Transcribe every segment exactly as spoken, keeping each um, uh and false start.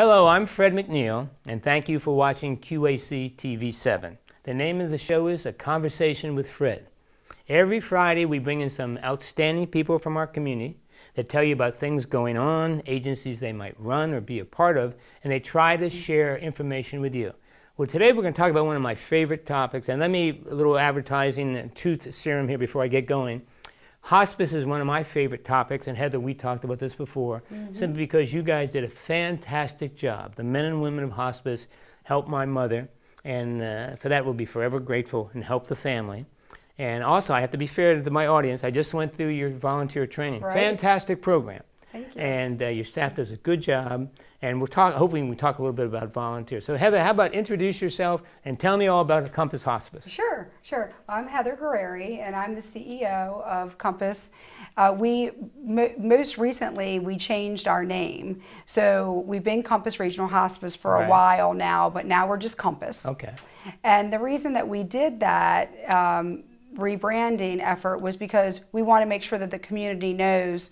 Hello, I'm Fred McNeil, and thank you for watching Q A C T V seven. The name of the show is A Conversation with Fred. Every Friday, we bring in some outstanding people from our community that tell you about things going on, agencies they might run or be a part of, and they try to share information with you. Well, today we're going to talk about one of my favorite topics, and let me, a little advertising and truth serum here before I get going. Hospice is one of my favorite topics, and Heather, we talked about this before, mm-hmm. simply because you guys did a fantastic job. The men and women of hospice helped my mother, and uh, for that we'll be forever grateful, and help the family. And also, I have to be fair to my audience, I just went through your volunteer training. Right. Fantastic program. Thank you. And uh, your staff does a good job, and we'll talk, hopefully we talk a little bit about volunteers. So Heather, how about introduce yourself and tell me all about Compass Hospice? Sure, sure. I'm Heather Guerreri, and I'm the C E O of Compass. Uh, we, mo most recently, we changed our name. So we've been Compass Regional Hospice for right. a while now, but now we're just Compass. Okay. And the reason that we did that, um, rebranding effort, was because we want to make sure that the community knows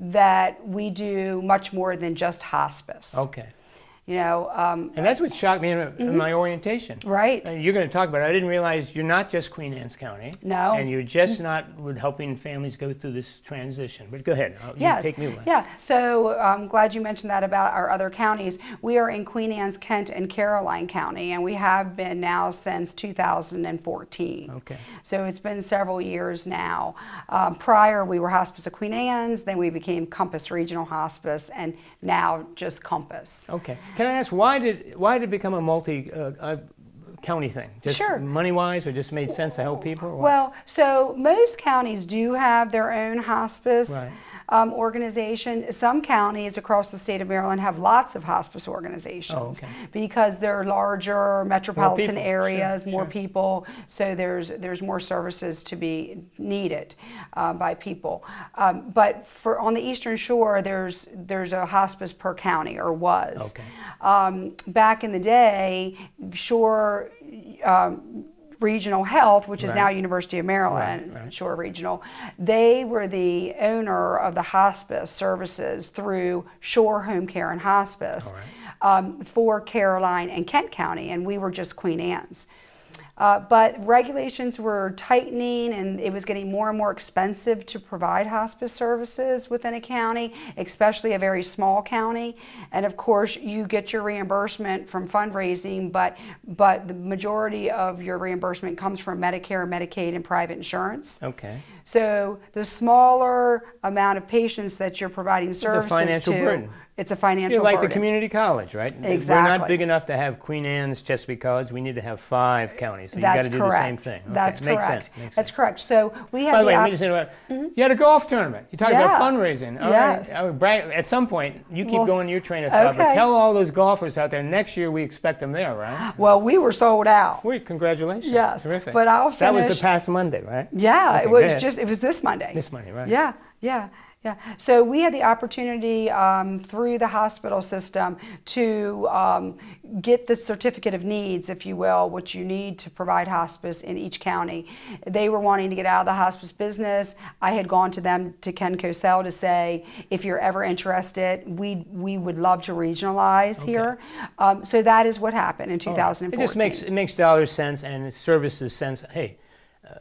that we do much more than just hospice. Okay. You know, um, and that's what shocked me in, mm-hmm. in my orientation. Right. And you're going to talk about it. I didn't realize you're not just Queen Anne's County. No. And you're just not with helping families go through this transition. But go ahead. You yes. take me away. Yeah. So I'm um, glad you mentioned that about our other counties. We are in Queen Anne's, Kent, and Caroline County, and we have been now since two thousand fourteen. Okay. So it's been several years now. Um, prior, we were Hospice of Queen Anne's, then we became Compass Regional Hospice, and now just Compass. Okay. Can I ask, why did, why did it become a multi-county uh, uh, thing? Just sure. money-wise, or just made sense to help people? Or well, so most counties do have their own hospice right. um, organization. Some counties across the state of Maryland have lots of hospice organizations oh, okay. because they're larger metropolitan more areas, sure, more sure. people, so there's, there's more services to be needed uh, by people. Um, but for, on the Eastern Shore, there's, there's a hospice per county, or was. Okay. Um, back in the day, Shore um, Regional Health, which right. is now University of Maryland, right, right. Shore Regional, they were the owner of the hospice services through Shore Home Care and Hospice right. um, for Caroline and Kent County, and we were just Queen Anne's. Uh, but regulations were tightening, and it was getting more and more expensive to provide hospice services within a county, especially a very small county. And of course, you get your reimbursement from fundraising, but, but the majority of your reimbursement comes from Medicare, Medicaid, and private insurance. Okay. So the smaller amount of patients that you're providing services to, it's a financial burden. It's a financial burden. You're like the community college, right? Exactly. We're not big enough to have Queen Anne's, Chesapeake College. We need to have five counties. So you've got to do the same thing. Okay. That's correct. Makes sense. Makes sense. That's correct. So we have. By the way, let me just interrupt. Mm-hmm. You had a golf tournament. You talked yeah. about fundraising. All yes. right. At some point, you keep well, going your train of thought. Okay. But tell all those golfers out there, next year we expect them there, right? Well, we were sold out. We congratulations. Yes. Terrific. But I'll finish. That was the past Monday, right? Yeah. Okay, it was just. It was this Monday. This Monday, right? Yeah, yeah, yeah. So we had the opportunity um, through the hospital system to um, get the certificate of needs, if you will, which you need to provide hospice in each county. They were wanting to get out of the hospice business. I had gone to them, to Ken Cosell, to say, if you're ever interested, we we would love to regionalize okay. here. Um, so that is what happened in two thousand fourteen. Right. It just makes it makes dollar sense and services sense. Hey. Uh,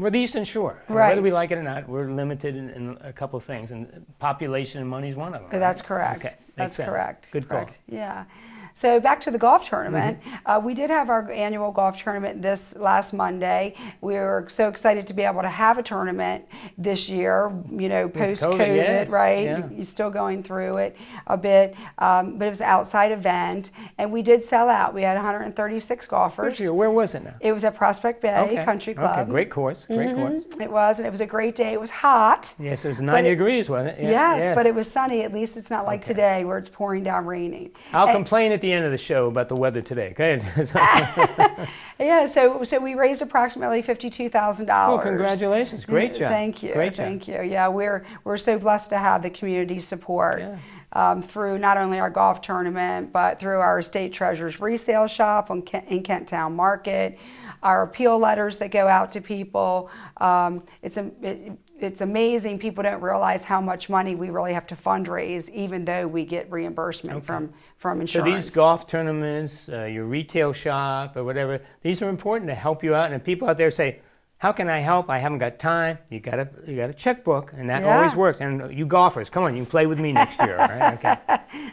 We're the Eastern Shore, right. whether we like it or not. We're limited in, in a couple of things, and population and money is one of them. Right? That's correct. Okay, that's sense. correct. Good correct. call. Yeah. So back to the golf tournament, mm-hmm. uh, we did have our annual golf tournament this last Monday. We were so excited to be able to have a tournament this year, you know, post-COVID, COVID, yes. right? Yeah. You're still going through it a bit, um, but it was an outside event, and we did sell out. We had one hundred thirty-six golfers. Where was it now? It was at Prospect Bay okay. Country Club. Okay, great course, great mm-hmm. course. It was, and it was a great day. It was hot. Yes, it was ninety it, degrees, wasn't it? Yeah, yes, yes, but it was sunny. At least it's not like okay. today where it's pouring down raining. I'll and, complain at the end of the show about the weather today. Go ahead. Yeah, so so we raised approximately fifty-two thousand dollars. Oh, congratulations. Great job. Thank you. Great job. Thank you. Yeah, we're we're so blessed to have the community support. Yeah. Um, through not only our golf tournament, but through our Estate Treasures resale shop on Kent, in Kent Town Market, our appeal letters that go out to people. Um, it's a, it, it's amazing, people don't realize how much money we really have to fundraise, even though we get reimbursement okay. from, from insurance. So these golf tournaments, uh, your retail shop or whatever, these are important to help you out. And people out there say, how can I help? I haven't got time. You got a, you got a checkbook, and that yeah. always works. And you golfers, come on, you can play with me next year, all right? Okay.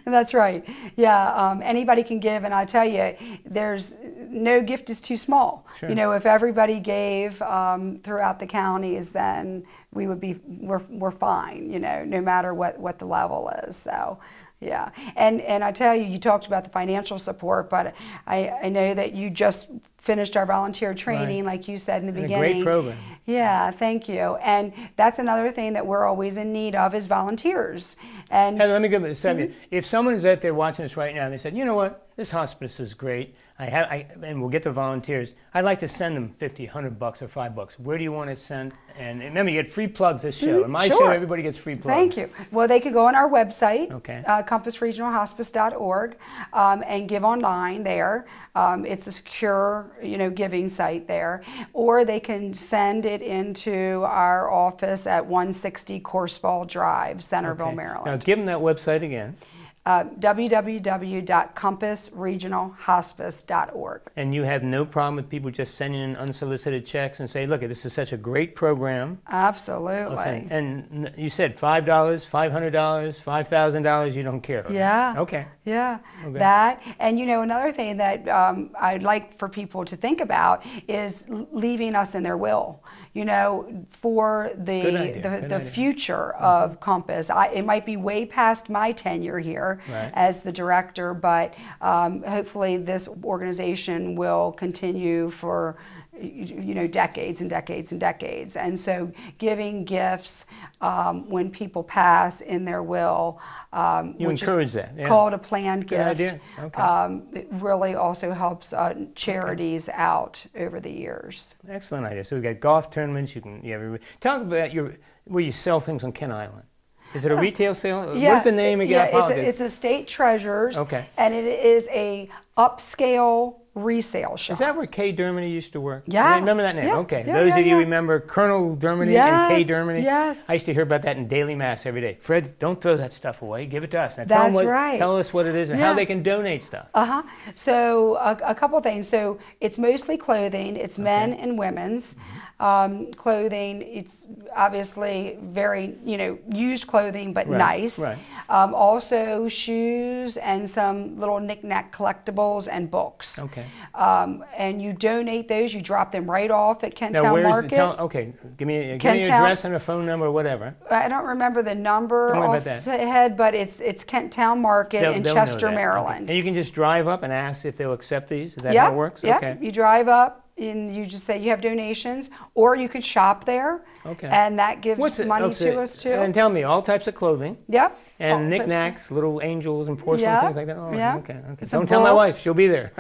That's right. Yeah, um, anybody can give, and I tell you, there's no gift is too small. Sure. You know, if everybody gave um, throughout the counties, then we would be we're we're fine. You know, no matter what what the level is. So. Yeah, and and I tell you, you talked about the financial support, but I, I know that you just finished our volunteer training, right. like you said in the and beginning. A great program. Yeah, thank you. And that's another thing that we're always in need of is volunteers. And hey, let me give you a second. Mm-hmm. If someone's out there watching this right now and they said, you know what, this hospice is great, I have, I, and we'll get the volunteers, I'd like to send them fifty, a hundred bucks, or five bucks. Where do you want to send? And remember, you get free plugs this show. In my sure. show, everybody gets free plugs. Thank you. Well, they could go on our website, okay. uh, compass regional hospice dot org, um, and give online there. Um, it's a secure, you know, giving site there. Or they can send it into our office at one sixty Corsefall Drive, Centerville, okay. Maryland. Now, give them that website again. Uh, w w w dot compass regional hospice dot org. And you have no problem with people just sending in unsolicited checks and say, look, this is such a great program. Absolutely. Send, and you said five dollars, five hundred dollars, five thousand dollars, you don't care. Right? Yeah. Okay. Yeah. Okay. That, and you know, another thing that um, I'd like for people to think about is leaving us in their will. You know, for the the, the future of mm-hmm. Compass. I, it might be way past my tenure here right. as the director, but um, hopefully this organization will continue for, you know, decades and decades and decades. And so giving gifts um, when people pass in their will, um, you which encourage is that. Yeah. called a planned Good gift, okay. um, it really also helps uh, charities okay. out over the years. Excellent idea. So we've got golf tournaments. You can you have, talk about your where you sell things on Kent Island. Is it a retail sale? Yeah, what's the name again? Yeah, it's, a, it's Estate Treasures, okay. and it is a upscale resale shop. Is that where Kay Dermody used to work? Yeah. I remember that name? Yeah. Okay. Yeah, Those yeah, of you yeah. remember Colonel Dermody yes. and Kay Dermody? Yes. I used to hear about that in Daily Mass every day. Fred, don't throw that stuff away. Give it to us. Now, That's tell what, right. Tell us what it is and yeah. how they can donate stuff. Uh-huh. So a, a couple things. So it's mostly clothing. It's okay. men and women's. Mm-hmm. Um, clothing, it's obviously very, you know, used clothing, but right, nice. Right. Um, also shoes and some little knick-knack collectibles and books. Okay. Um, and you donate those, you drop them right off at Kent Town Market. The town, okay, give me, give me your address and a phone number or whatever. I don't remember the number off the head, but it's, it's Kent Town Market they'll, in they'll Chester, Maryland. Okay. And you can just drive up and ask if they'll accept these? Is that yep, how it works? Yep. Okay. You drive up. And you just say you have donations, or you could shop there, okay. and that gives What's money it, to it, us too. And tell me, all types of clothing. Yep. And knickknacks, little angels and porcelain, yep. things like that. Oh, yep. okay, okay. Some Don't books. Tell my wife; she'll be there.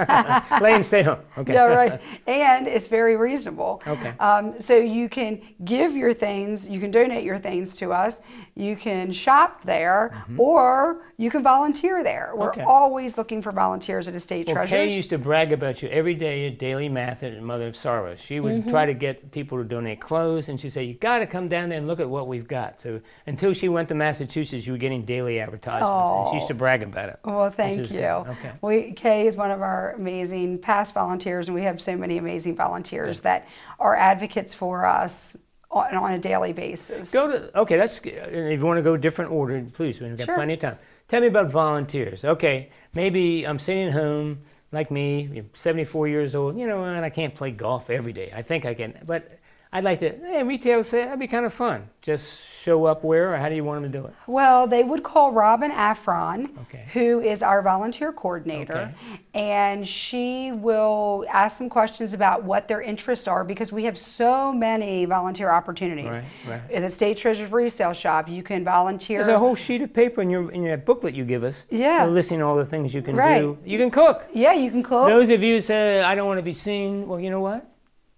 Lay and stay home. Okay. Yeah, right. And it's very reasonable. Okay. Um, so you can give your things, you can donate your things to us. You can shop there, mm-hmm. or you can volunteer there. We're okay. always looking for volunteers at Estate well, Treasures. Kay used to brag about you every day at Daily Math at Mother of Sarva. She would mm-hmm. try to get people to donate clothes, and she'd say, "You got to come down there and look at what we've got." So until she went to Massachusetts, you were getting daily advertisements, oh. and she used to brag about it. Well, thank is, you. Okay. We, Kay is one of our amazing past volunteers, and we have so many amazing volunteers yeah. that are advocates for us on, on a daily basis. Go to okay. That's if you want to go different order, please. We've got sure. plenty of time. Tell me about volunteers. Okay, maybe I'm sitting at home, like me, you're seventy-four years old, you know, and I can't play golf every day. I think I can, but I'd like to, hey, retail sale, that'd be kind of fun. Just show up where, or how do you want them to do it? Well, they would call Robin Afron, okay. who is our volunteer coordinator, okay. and she will ask some questions about what their interests are, because we have so many volunteer opportunities. Right, right. In the State Treasures resale shop, you can volunteer. There's a whole sheet of paper in your in that booklet you give us. Yeah. You're listing all the things you can right. do. You can cook. Yeah, you can cook. Those of you who say, I don't want to be seen, well, you know what?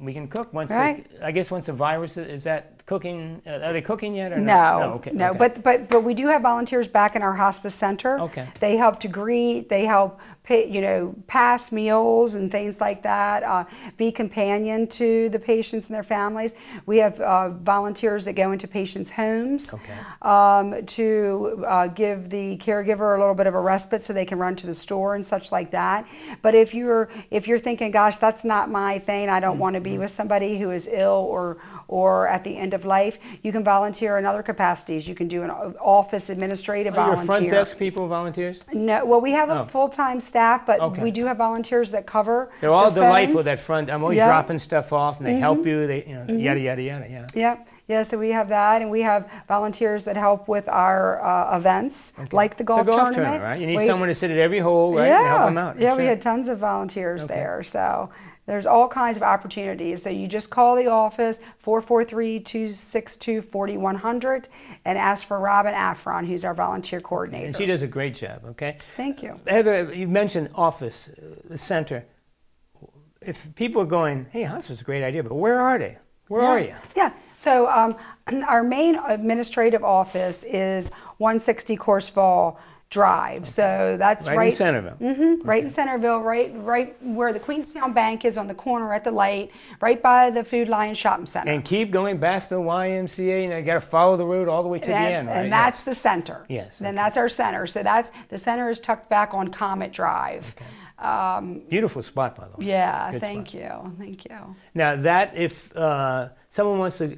We can cook once, right. the, I guess once the virus, is that cooking? Uh, are they cooking yet? Or no, not? no, okay, no. Okay. But but but we do have volunteers back in our hospice center. Okay, they help to greet. They help pay, you know, pass meals and things like that. Uh, be companion to the patients and their families. We have uh, volunteers that go into patients' homes okay. um, to uh, give the caregiver a little bit of a respite so they can run to the store and such like that. But if you're if you're thinking, gosh, that's not my thing. I don't mm-hmm. want to be with somebody who is ill or or at the end of life, you can volunteer in other capacities. You can do an office administrative Are volunteer. Are your front desk people volunteers? No, well, we have oh. a full-time staff, but okay. we do have volunteers that cover. They're all the delightful, that front. I'm always yep. dropping stuff off, and they mm-hmm. help you, they, you know, mm-hmm. yada, yada, yada, yada. Yep. Yeah, so we have that, and we have volunteers that help with our uh, events, okay. like the golf, the golf tournament. tournament right? You need we, someone to sit at every hole, right, yeah, and help them out. Yeah, sure. We had tons of volunteers okay. there, so there's all kinds of opportunities. So you just call the office, four four three, two six two, four one zero zero, and ask for Robin Afron, who's our volunteer coordinator. And she does a great job, okay? Thank you. Heather, you mentioned office, the center. If people are going, hey, hospice is a great idea, but where are they? Where yeah. are you? Yeah. So um, our main administrative office is one sixty Corsefall Drive. Okay. So that's right, right in Centerville. Mm-hmm, okay. Right in Centerville, right right where the Queenstown Bank is on the corner at the light, right by the Food Lion Shopping Center. And keep going back to the Y M C A, and you got to follow the road all the way to and, the end, right? And that's yes. the center. Yes. Then okay. that's our center. So that's the center is tucked back on Comet Drive. Okay. Um, Beautiful spot, by the way. Yeah, Good thank spot. you, thank you. Now that if uh, someone wants to,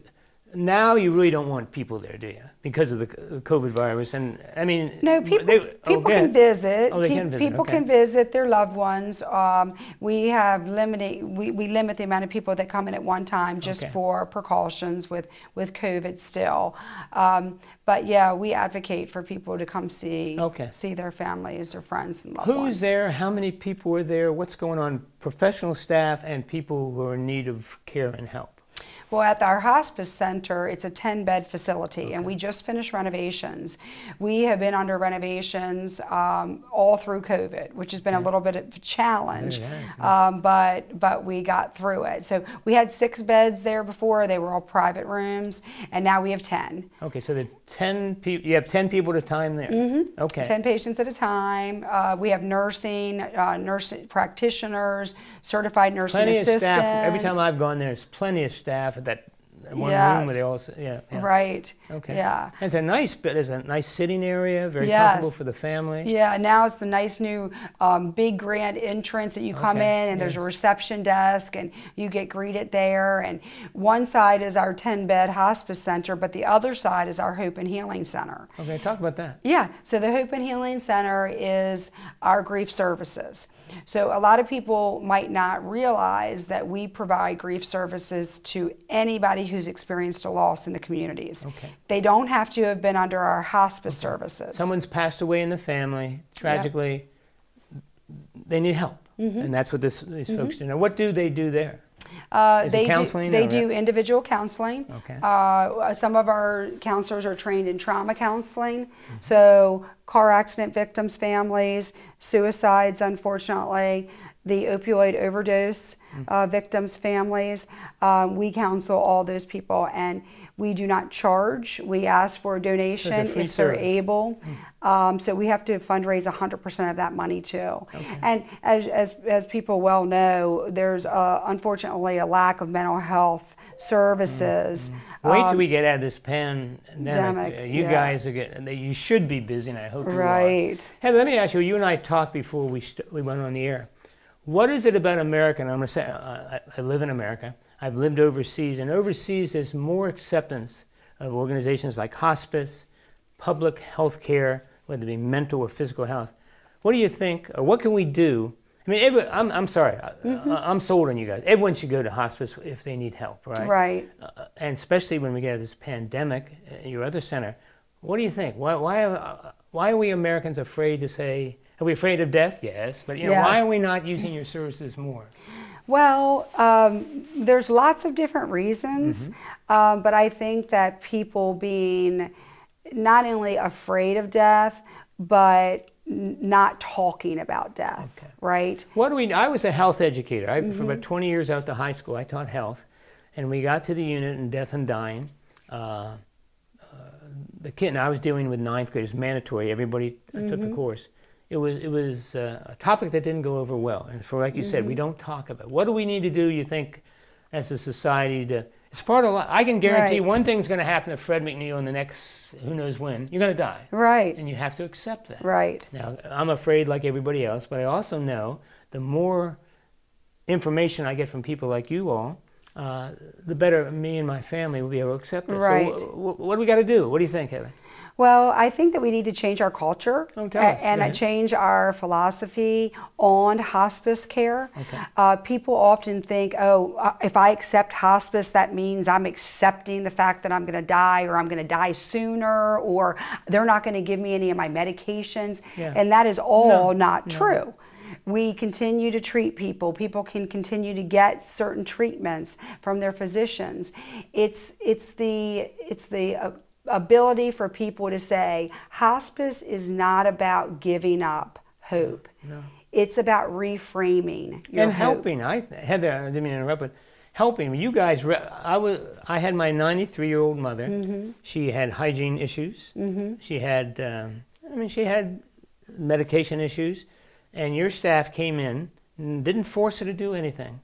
now you really don't want people there, do you? Because of the COVID virus, and I mean, no, people they, people oh, can visit. Oh, they Pe can visit. People okay. can visit their loved ones. Um, we have limiting. We, we limit the amount of people that come in at one time just okay. for precautions with with COVID still. Um, But yeah, we advocate for people to come see okay. see their families, their friends, and loved Who's ones. Who's there? How many people are there? What's going on? Professional staff and people who are in need of care and help. Well, at our hospice center, it's a ten bed facility, okay. and we just finished renovations. We have been under renovations um, all through COVID, which has been yeah. a little bit of a challenge, yeah, yeah. Um, but but we got through it. So we had six beds there before; they were all private rooms, and now we have ten. Okay, so the ten people you have ten people at a time there. Mm-hmm. Okay, ten patients at a time. Uh, we have nursing, uh, nurse practitioners, certified nursing plenty assistants. Plenty of staff. Every time I've gone there, there's plenty of staff. That one yes. room where they all yeah, yeah. right okay yeah and it's a nice there's a nice sitting area very yes. comfortable for the family yeah now it's the nice new um, big grand entrance that you come okay. in and yes. there's a reception desk and you get greeted there, and one side is our ten bed hospice center, but the other side is our Hope and Healing Center. Okay, talk about that. Yeah, so the Hope and Healing Center is our grief services. So a lot of people might not realize that we provide grief services to anybody who's experienced a loss in the communities. Okay. They don't have to have been under our hospice okay. services. Someone's passed away in the family, tragically, yep. they need help. Mm-hmm. And that's what this, these mm-hmm. folks do. Now, what do they do there? Uh, they do, they do individual counseling. Okay. Uh, some of our counselors are trained in trauma counseling. Mm-hmm. So car accident victims' families, suicides, unfortunately, the opioid overdose mm-hmm. uh, victims' families. Um, we counsel all those people, and we do not charge. We ask for a donation if service. they're able. Mm-hmm. um, so we have to fundraise one hundred percent of that money too. Okay. And as, as, as people well know, there's uh, unfortunately a lack of mental health services. Mm-hmm. Wait um, till we get out of this pandemic. Uh, you yeah. guys are getting, you should be busy, and I hope you right. are. Right. Heather, let me ask you, you and I talked before we, st we went on the air. What is it about America, and I'm going to say uh, I, I live in America, I've lived overseas, and overseas there's more acceptance of organizations like hospice, public health care, whether it be mental or physical health. What do you think, or what can we do? I mean, every, I'm, I'm sorry, mm-hmm. I, I'm sold on you guys. Everyone should go to hospice if they need help, right? Right. Uh, and especially when we get out of this pandemic, uh, your other center. What do you think? Why, why, are, why are we Americans afraid to say, are we afraid of death? Yes, but you know, yes. why are we not using your services more? Well, um, there's lots of different reasons, mm-hmm. um, but I think that people being not only afraid of death, but not talking about death, okay. right? What do we? I was a health educator. I, mm-hmm. For about twenty years out to high school, I taught health, and we got to the unit in death and dying. uh, uh, the kid, and I was dealing with ninth grade. It was mandatory. Everybody mm-hmm. took the course. It was, it was uh, a topic that didn't go over well. And for, like you mm-hmm. said, we don't talk about it. What do we need to do, you think, as a society to... It's part of life. I can guarantee right. one thing's going to happen to Fred McNeil in the next who knows when. You're going to die. Right. And you have to accept that. Right. Now, I'm afraid like everybody else, but I also know the more information I get from people like you all, uh, the better me and my family will be able to accept it. Right. So what do we got to do? What do you think, Heather? Well, I think that we need to change our culture oh, and yeah. change our philosophy on hospice care. Okay. Uh, people often think, oh, uh, if I accept hospice, that means I'm accepting the fact that I'm going to die, or I'm going to die sooner, or they're not going to give me any of my medications. Yeah. And that is all no, not no. true. We continue to treat people. People can continue to get certain treatments from their physicians. It's, it's the... It's the uh, ability for people to say hospice is not about giving up hope. No. It's about reframing your and helping. Hope. I Heather, I didn't mean to interrupt, but helping you guys. I was I had my ninety-three-year-old mother. Mm-hmm. She had hygiene issues. Mm-hmm. She had um, I mean she had medication issues, and your staff came in and didn't force her to do anything,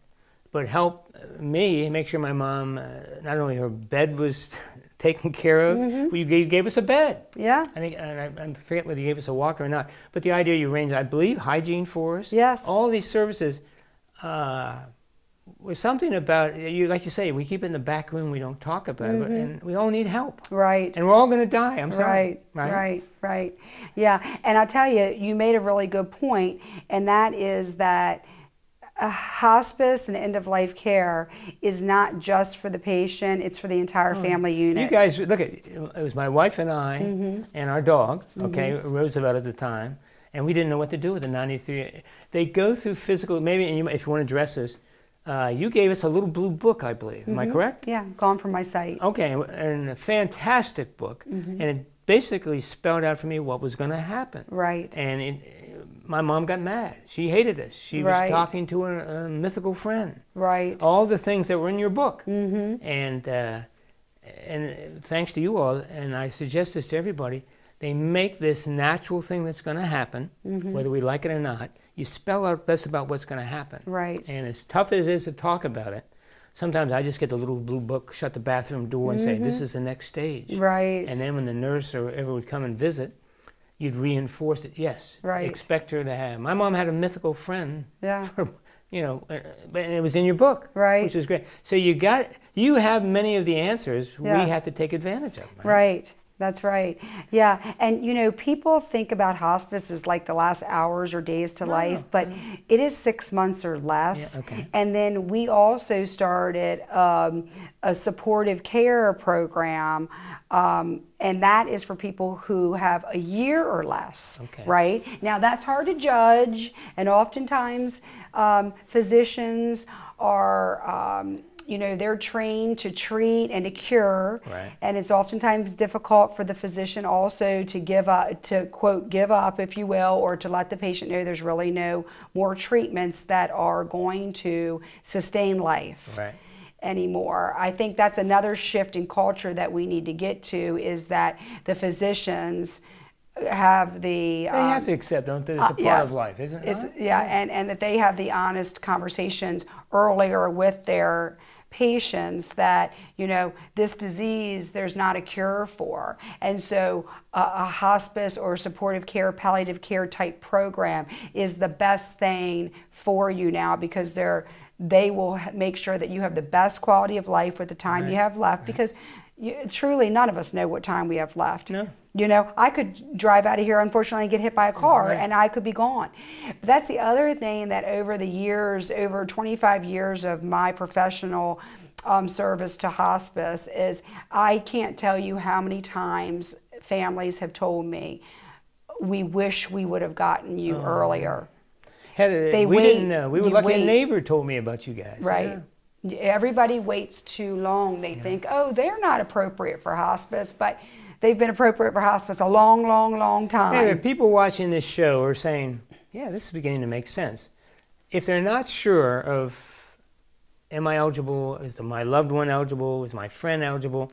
but help me make sure my mom uh, not only her bed was taken care of. Mm-hmm. well, you, gave, you gave us a bed. Yeah. I think, and I, I forget whether you gave us a walker or not. But the idea you arranged, I believe, hygiene for us. Yes. All these services uh, was something about you. Like you say, we keep it in the back room. We don't talk about mm-hmm. it, and we all need help. Right. And we're all going to die. I'm sorry. Right. Right. Right. Right. Yeah. And I tell you, you made a really good point, and that is that. A hospice and end-of-life care is not just for the patient, it's for the entire oh, family unit. You guys, look, at it was my wife and I mm-hmm. and our dog, okay, mm-hmm. Roosevelt at the time, and we didn't know what to do with the ninety-three. They go through physical, maybe and you, if you want to address this, uh, you gave us a little blue book, I believe. Mm-hmm. Am I correct? Yeah, Gone From My Sight. Okay, and a fantastic book, mm-hmm. and it basically spelled out for me what was going to happen. Right. And it... My mom got mad. She hated us. She right. was talking to a, a mythical friend. Right. All the things that were in your book. Mm-hmm. And uh, and thanks to you all, and I suggest this to everybody, they make this natural thing that's going to happen, mm-hmm. whether we like it or not. You spell out less about what's going to happen. Right. And as tough as it is to talk about it, sometimes I just get the little blue book, shut the bathroom door, and mm-hmm. say, this is the next stage. Right. And then when the nurse or whoever would come and visit, you'd reinforce it. Yes, right. Expect her to have. My mom had a mythical friend. Yeah. For, you know, but it was in your book. Right. Which is great. So you got, you have many of the answers. Yes. We have to take advantage of them. Right. Right. That's right. Yeah. And, you know, people think about hospice as like the last hours or days to no, life, but no. it is six months or less. Yeah, okay. And then we also started um, a supportive care program, um, and that is for people who have a year or less, okay. right? Now, that's hard to judge, and oftentimes um, physicians are... Um, you know, they're trained to treat and to cure, right. and it's oftentimes difficult for the physician also to give up, to quote, give up, if you will, or to let the patient know there's really no more treatments that are going to sustain life right. anymore. I think that's another shift in culture that we need to get to, is that the physicians have the... They um, have to accept, don't they? It's a part uh, yes. of life, isn't it? It's, yeah, and, and that they have the honest conversations earlier with their patients that, you know, this disease there's not a cure for, and so uh, a hospice or supportive care, palliative care type program is the best thing for you now, because they're they will make sure that you have the best quality of life with the time right. you have left, right. because you, truly none of us know what time we have left. No. You know, I could drive out of here, unfortunately, and get hit by a car, right. and I could be gone. But that's the other thing that over the years, over twenty-five years of my professional um, service to hospice, is I can't tell you how many times families have told me, we wish we would have gotten you oh. earlier. Heather, they we wait, didn't know. We were lucky wait. A neighbor told me about you guys. Right. Yeah. Everybody waits too long. They yeah. think, oh, they're not appropriate for hospice, but they've been appropriate for hospice a long, long, long time. Hey, people watching this show are saying, yeah, this is beginning to make sense. If they're not sure of, am I eligible, is my loved one eligible, is my friend eligible,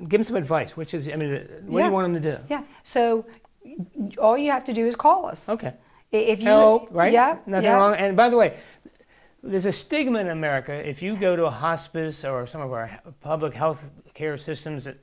give them some advice, which is, I mean, what yeah. do you want them to do? Yeah, so all you have to do is call us. Okay. If you, Help, right? Yeah. Nothing yeah. wrong. And by the way, there's a stigma in America. If you go to a hospice or some of our public health care systems, that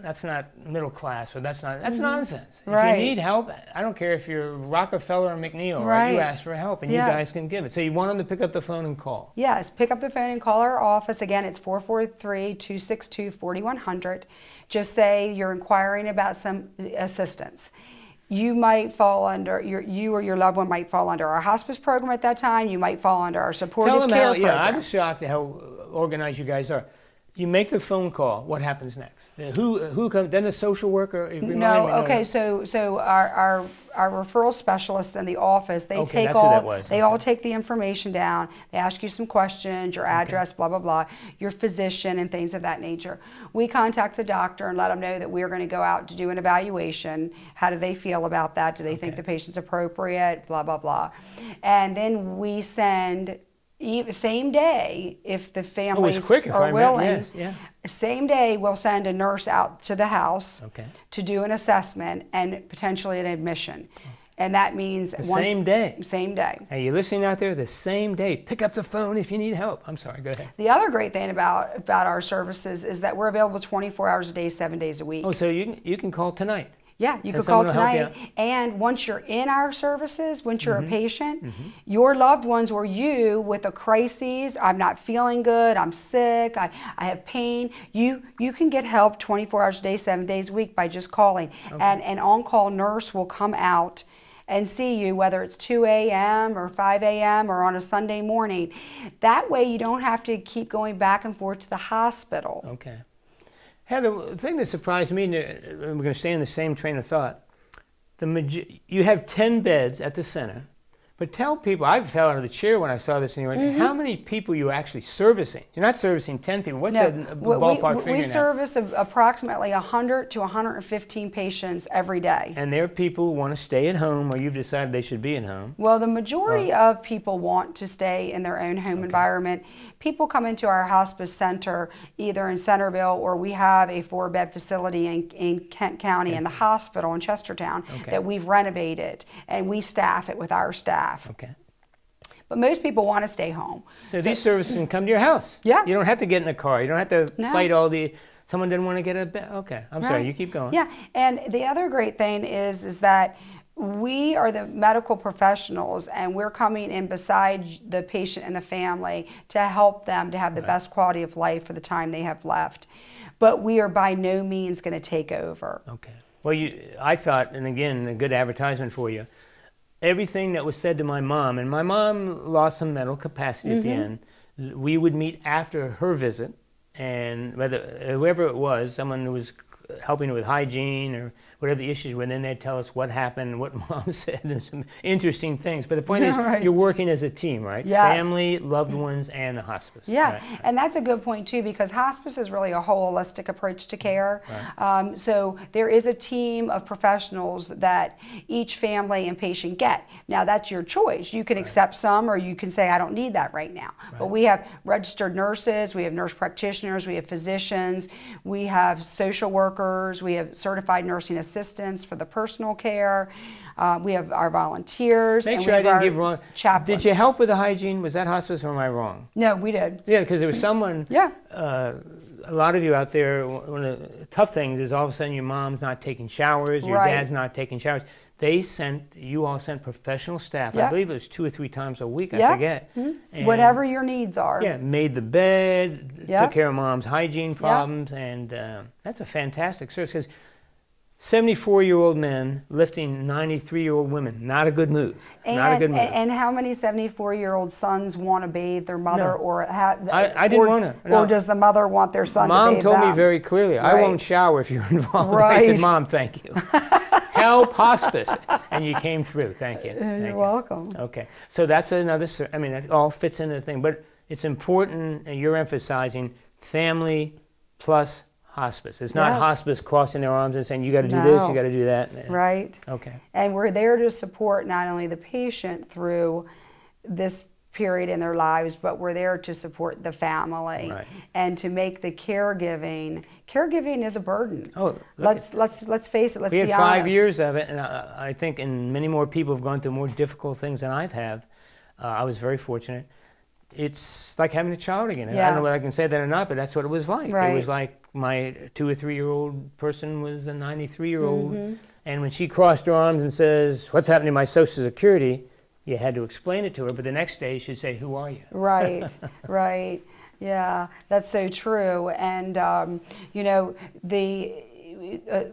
that's not middle class, or that's not, that's mm-hmm. nonsense. Right. If you need help, I don't care if you're Rockefeller or McNeil, right? Or you ask for help and yes. you guys can give it. So you want them to pick up the phone and call. Yes, pick up the phone and call our office. Again, it's four four three, two six two, four one zero zero. Just say you're inquiring about some assistance. You might fall under, your, you or your loved one might fall under our hospice program at that time. You might fall under our supportive Tell them care how, program. Yeah, I was shocked at how organized you guys are. You make the phone call. What happens next? Who who comes? Then the social worker. No. Me, okay. No. So so our our our referral specialists in the office. They okay, take all. They okay. all take the information down. They ask you some questions, your address, okay. blah blah blah, your physician, and things of that nature. We contact the doctor and let them know that we are going to go out to do an evaluation. How do they feel about that? Do they okay. think the patient's appropriate? Blah blah blah, and then we send. Same day, if the families oh, quick, if are I'm willing, right. yes, yeah. same day we'll send a nurse out to the house okay. to do an assessment and potentially an admission. And that means the once, same day. Same day. Hey, you're listening out there, the same day. Pick up the phone if you need help. I'm sorry, go ahead. The other great thing about, about our services is that we're available twenty-four hours a day, seven days a week. Oh, so you can, you can call tonight. Yeah, you could call tonight. And once you're in our services, once you're mm-hmm. a patient, mm-hmm. your loved ones or you with a crisis, I'm not feeling good, I'm sick, I, I have pain, you you can get help twenty-four hours a day, seven days a week by just calling. Okay. And an on-call nurse will come out and see you, whether it's two A M or five A M or on a Sunday morning. That way you don't have to keep going back and forth to the hospital. Okay. Heather, the thing that surprised me, and we're going to stay in the same train of thought, the you have ten beds at the center, but tell people, I fell out of the chair when I saw this, and you went, mm-hmm. how many people are you actually servicing? You're not servicing ten people. What's no, that ballpark we, we, figure We now? service a, approximately one hundred to one hundred fifteen patients every day. And they're people who want to stay at home, or you've decided they should be at home. Well, the majority oh. of people want to stay in their own home okay. environment. People come into our hospice center either in Centerville, or we have a four-bed facility in, in Kent County okay. in the hospital in Chestertown okay. that we've renovated, and we staff it with our staff. Okay. But most people want to stay home. So, so these services can come to your house. Yeah. You don't have to get in a car. You don't have to no. fight all the, someone didn't want to get a bed. Okay. I'm right. sorry. You keep going. Yeah. And the other great thing is, is that we are the medical professionals, and we're coming in beside the patient and the family to help them to have the right. best quality of life for the time they have left. But we are by no means going to take over. Okay. Well, you, I thought, and again, a good advertisement for you, everything that was said to my mom, and my mom lost some mental capacity mm-hmm. at the end, we would meet after her visit, and whether whoever it was, someone who was helping her with hygiene or whatever the issues were, and then they'd tell us what happened, what mom said, and some interesting things. But the point is, right. you're working as a team, right? Yes. Family, loved ones, and the hospice. Yeah, right. and that's a good point, too, because hospice is really a holistic approach to care. Right. Um, so there is a team of professionals that each family and patient get. Now, that's your choice. You can right. accept some, or you can say, I don't need that right now. Right. But we have registered nurses, we have nurse practitioners, we have physicians, we have social workers, we have certified nursing assistants for the personal care. Uh, we have our volunteers. Make and sure we I didn't give wrong. Chaplains. Did you help with the hygiene? Was that hospice, or am I wrong? No, we did. Yeah, because there was someone. Yeah. Uh, a lot of you out there. One of the tough things is all of a sudden your mom's not taking showers, your right. dad's not taking showers. They sent, you all sent professional staff, yep. I believe it was two or three times a week, yep. I forget. Mm-hmm. Whatever your needs are. Yeah, made the bed, yep. took care of mom's hygiene problems, yep. and um, that's a fantastic service, because seventy-four-year-old men lifting ninety-three-year-old women, not a good move, and, not a good move. And how many seventy-four-year-old sons want to bathe their mother, no. or have, I, I didn't or, want to. No. Or does the mother want their son Mom to bathe Mom told them? Me very clearly, right. I won't shower if you're involved. Right. I said, Mom, thank you. Help hospice, and you came through. Thank you. Thank You're you. welcome. Okay, so that's another. I mean, it all fits into the thing, but it's important. And you're emphasizing family plus hospice. It's not yes. hospice crossing their arms and saying you got to do no. this, you got to do that. Right. Okay. And we're there to support not only the patient through this period in their lives, but we're there to support the family, right, and to make the caregiving. Caregiving is a burden. Oh, let's let's let's face it. Let's be honest. We had five years of it, and I, I think, and many more people have gone through more difficult things than I've have. Uh, I was very fortunate. It's like having a child again. Yes. I don't know whether I can say that or not, but that's what it was like. Right. It was like my two or three-year-old person was a ninety-three-year-old, mm-hmm, and when she crossed her arms and says, "What's happening to my Social Security?" You had to explain it to her, but the next day she'd say, "Who are you?" Right, right. Yeah, that's so true. And um, you know, the uh,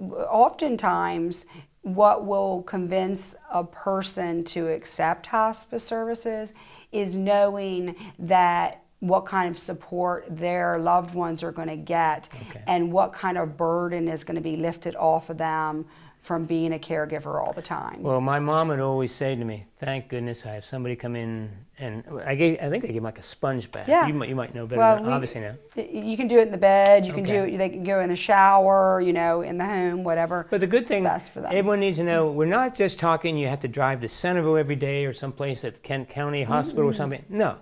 oftentimes what will convince a person to accept hospice services is knowing that what kind of support their loved ones are going to get, okay, and what kind of burden is going to be lifted off of them from being a caregiver all the time. Well, my mom would always say to me, "Thank goodness I have somebody come in," and I gave, I think I gave like a sponge bath. Yeah. You might, you might know better, well, than we, obviously now. You can do it in the bed, you okay. can do it, they can go in the shower, you know, in the home, whatever. But the good thing, best for them. Everyone needs to know, we're not just talking you have to drive to Centerville every day or someplace at Kent County Hospital, mm-mm, or something. No,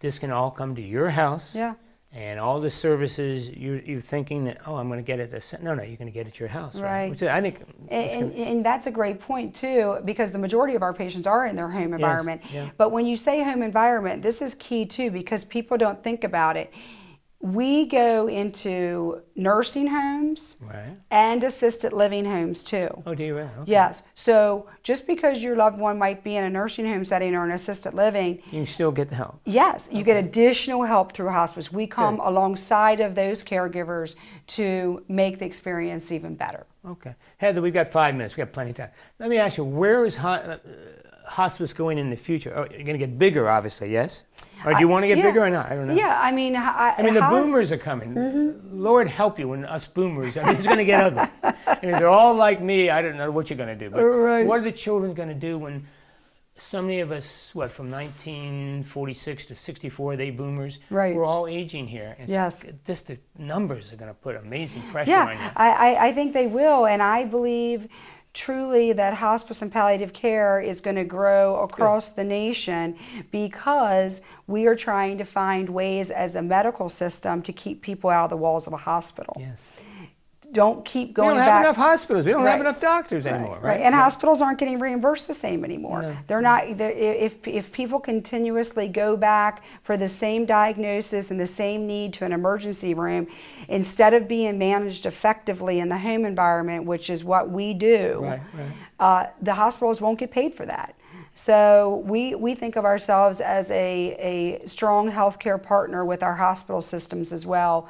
this can all come to your house. Yeah. And all the services, you're, you're thinking that, oh, I'm going to get it at, no, no, you're going to get it at your house. Right. Right. Which I think that's and, and, and that's a great point, too, because the majority of our patients are in their home environment. Yes. Yeah. But when you say home environment, this is key, too, because people don't think about it. We go into nursing homes, right, and assisted living homes, too. Oh, do you really? Okay. Yes. So just because your loved one might be in a nursing home setting or an assisted living, you still get the help. Yes. You okay. get additional help through hospice. We come Good. alongside of those caregivers to make the experience even better. Okay. Heather, we've got five minutes. We've got plenty of time. Let me ask you, where is hospice going in the future? Oh, you're going to get bigger, obviously, yes? Or do you want to get yeah. bigger or not? I don't know. Yeah, I mean... I, I mean, the how, boomers are coming. Mm-hmm. Lord help you when us boomers, I mean, it's going to get ugly. I mean, they're all like me. I don't know what you're going to do. But right. what are the children going to do when so many of us, what, from nineteen forty-six to sixty-four, they boomers, right. we're all aging here. And yes. Just the numbers are going to put amazing pressure yeah, on you. Yeah, I, I think they will, and I believe... truly that hospice and palliative care is going to grow across Good. the nation, because we are trying to find ways as a medical system to keep people out of the walls of a hospital. Yes. Don't keep going back. We don't have back. enough hospitals. We don't right. have enough doctors right. anymore. Right. right. And right. hospitals aren't getting reimbursed the same anymore. No. They're not. They're, if if people continuously go back for the same diagnosis and the same need to an emergency room, instead of being managed effectively in the home environment, which is what we do, right. Right. Uh, the hospitals won't get paid for that. So we, we think of ourselves as a, a strong healthcare partner with our hospital systems as well,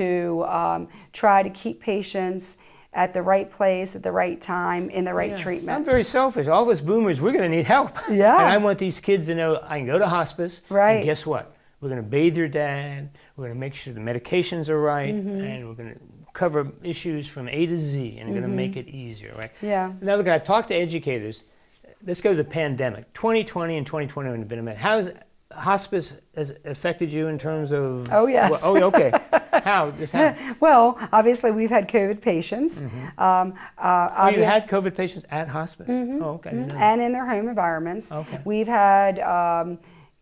to um, try to keep patients at the right place, at the right time, in the right yeah. treatment. I'm very selfish. All of us boomers, we're going to need help. Yeah. And I want these kids to know I can go to hospice. Right. And guess what? We're going to bathe your dad. We're going to make sure the medications are right. Mm-hmm. And we're going to cover issues from A to Z, and we're mm-hmm. going to make it easier, right? Yeah. Now, look, I've talked to educators. Let's go to the pandemic. twenty twenty and twenty twenty-one have been a minute. How is hospice has affected you in terms of... Oh, yes. Well, oh, okay. How? This happened? Well, obviously, we've had COVID patients. Mm-hmm. um, uh, oh, you had COVID patients at hospice? Mm-hmm. Oh, okay. Mm-hmm. And in their home environments. Okay. We've had um,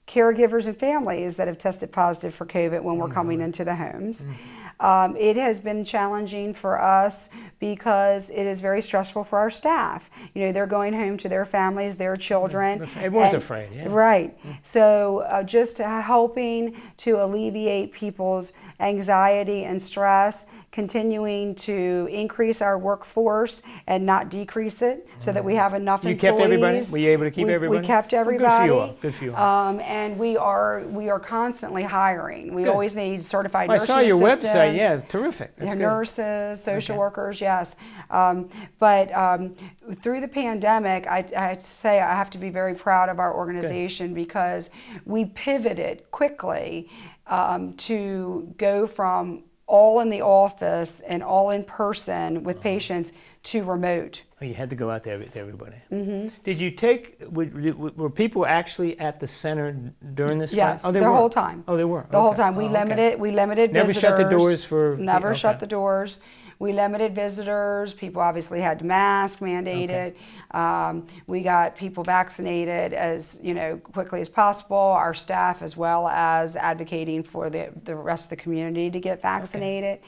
caregivers and families that have tested positive for COVID when we're mm-hmm. coming into the homes. Mm-hmm. um, it has been challenging for us because it is very stressful for our staff. You know, they're going home to their families, their children. Everyone's and, afraid, yeah. Right. Mm-hmm. So uh, just helping to alleviate people's anxiety and stress, continuing to increase our workforce and not decrease it, mm-hmm. so that we have enough you employees. You kept everybody? Were you able to keep we, everybody? We kept everybody. Well, good for you all. Good for you all. Um, and we are, we are constantly hiring. We good. always need certified well, nursing I saw your assistants, website, yeah, terrific. Yeah, nurses, social okay. workers, yeah. Yes, um, but um, through the pandemic, I, I say I have to be very proud of our organization, Good. because we pivoted quickly um, to go from all in the office and all in person with uh-huh. patients to remote. Oh, you had to go out there to everybody. Mm-hmm. Did you take, were people actually at the center during this? Yes, oh, the were. whole time. Oh, they were? The okay. whole time. We oh, limited okay. We limited never visitors. Never shut the doors for... Never okay. shut the doors. we limited visitors. People obviously had to mask, mandated. Okay. Um, we got people vaccinated as you know quickly as possible. Our staff, as well as advocating for the the rest of the community to get vaccinated,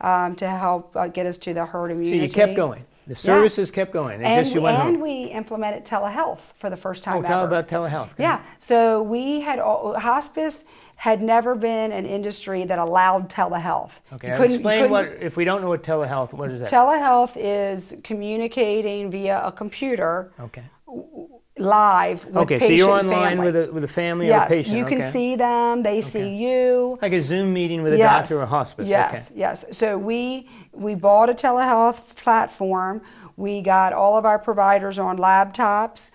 okay. um, to help uh, get us to the herd immunity. So you kept going. The services yeah. kept going. It and just, you went and home. We implemented telehealth for the first time oh, ever. Oh, tell about telehealth. Go yeah. ahead. So we had all, hospice had never been an industry that allowed telehealth. Okay. You couldn't, explain you couldn't, what if we don't know what telehealth. What is that? Telehealth is communicating via a computer. Okay. Live with okay, patient so you're online family. with a with a family yes, or a patient. You can okay. see them; they okay. see you. Like a Zoom meeting with a yes, doctor or a hospice. Yes, okay. yes. So we we bought a telehealth platform. We got all of our providers on laptops,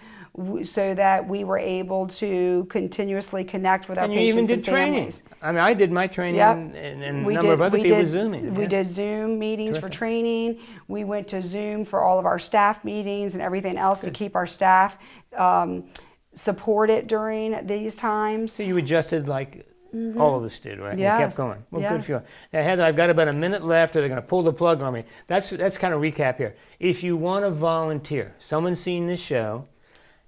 so that we were able to continuously connect with our and patients and families. And you even did trainings. I mean, I did my training, yep. and, and a number did, of other people did, Zooming. We yeah. did Zoom meetings Terrific. for training. We went to Zoom for all of our staff meetings and everything else Good. to keep our staff um, supported during these times. So you adjusted like... Mm-hmm. All of us did, right? Yes. You kept going. Well, yes. good for you. Now, Heather, I've got about a minute left, or they're going to pull the plug on me. That's, that's kind of recap here. If you want to volunteer, someone's seen this show,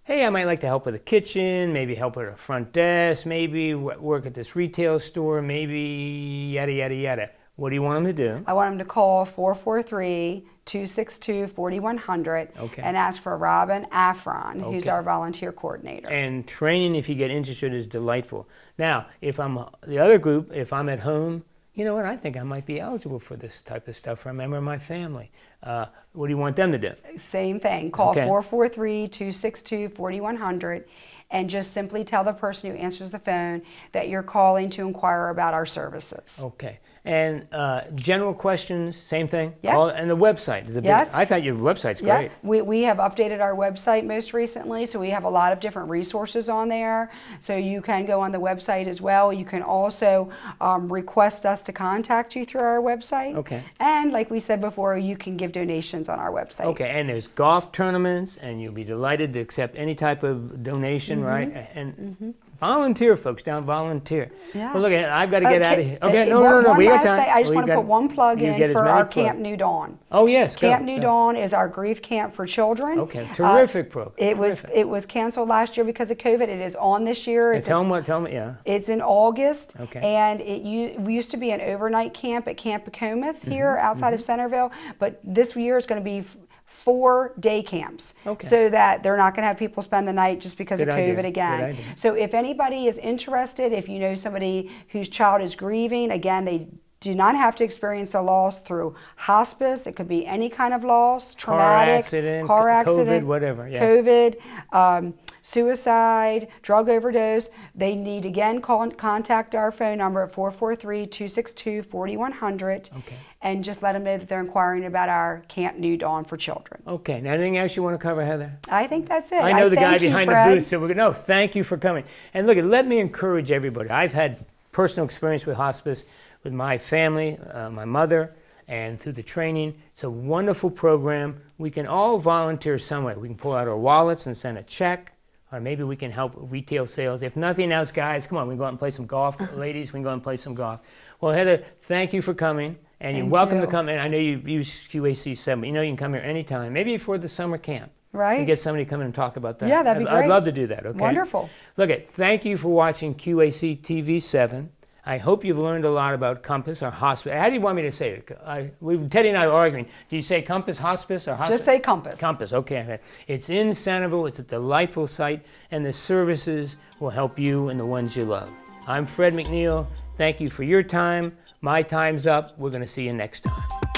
hey, I might like to help with the kitchen, maybe help with a front desk, maybe work at this retail store, maybe yada, yada, yada. What do you want them to do? I want them to call four four three, two six two, four one zero zero okay. and ask for Robin Afron, okay. who's our volunteer coordinator. And training, if you get interested, is delightful. Now, if I'm the other group, if I'm at home, you know what, I think I might be eligible for this type of stuff for a member of my family. Uh, what do you want them to do? Same thing. Call okay. four four three, two six two, four one zero zero and just simply tell the person who answers the phone that you're calling to inquire about our services. Okay. And uh, general questions, same thing? Yeah. All, and the website is a big, yes. I thought your website's great. Yeah. We, we have updated our website most recently, so we have a lot of different resources on there. So you can go on the website as well. You can also um, request us to contact you through our website. Okay. And like we said before, you can give donations on our website. Okay, and there's golf tournaments, and you'll be delighted to accept any type of donation, mm-hmm. right? And. Mm-hmm. Volunteer, folks, down volunteer. Yeah. Well, look, I've got to get okay. out of here. Okay, no, one, no, no, no. We got time. Thing, I just well, want to put one plug in for our plug. Camp New Dawn. Oh, yes. Camp go, New go. Dawn is our grief camp for children. Okay, terrific uh, program. It terrific. was it was canceled last year because of COVID. It is on this year. It's yeah, tell in, them what, tell me, yeah. It's in August. Okay. And it used to be an overnight camp at Camp Pecometh here mm-hmm, outside mm-hmm. of Centerville, but this year it's going to be four day camps okay. so that they're not going to have people spend the night just because Good of COVID idea. again. So if anybody is interested, if you know somebody whose child is grieving, again, they do not have to experience a loss through hospice. It could be any kind of loss, traumatic, car accident, car accident COVID, whatever. Yes. COVID, um, suicide, drug overdose. They need, again, call, contact our phone number at four four three, two six two, four one zero zero. Okay. And just let them know that they're inquiring about our Camp New Dawn for children. Okay. Now, anything else you want to cover, Heather? I think that's it. I know I the guy you, behind Fred. the booth, so we're no. Thank you for coming. And look, let me encourage everybody. I've had personal experience with hospice, with my family, uh, my mother, and through the training. It's a wonderful program. We can all volunteer somewhere. We can pull out our wallets and send a check. Or maybe we can help retail sales. If nothing else, guys, come on, we can go out and play some golf. Ladies, we can go out and play some golf. Well, Heather, thank you for coming. And thank you're welcome you. to come in. I know you use Q A C seven. You know you can come here anytime, maybe before the summer camp. Right. And get somebody to come in and talk about that. Yeah, that'd be I'd, great. I'd love to do that, okay? Wonderful. Look, at, thank you for watching Q A C T V seven. I hope you've learned a lot about Compass or hospice. How do you want me to say it? I, we, Teddy and I were arguing. Do you say Compass, hospice, or hospice? Just say Compass. Compass, okay. It's in Centerville. It's a delightful site, and the services will help you and the ones you love. I'm Fred McNeil. Thank you for your time. My time's up. We're going to see you next time.